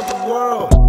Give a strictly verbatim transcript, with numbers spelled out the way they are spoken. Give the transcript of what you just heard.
of the world.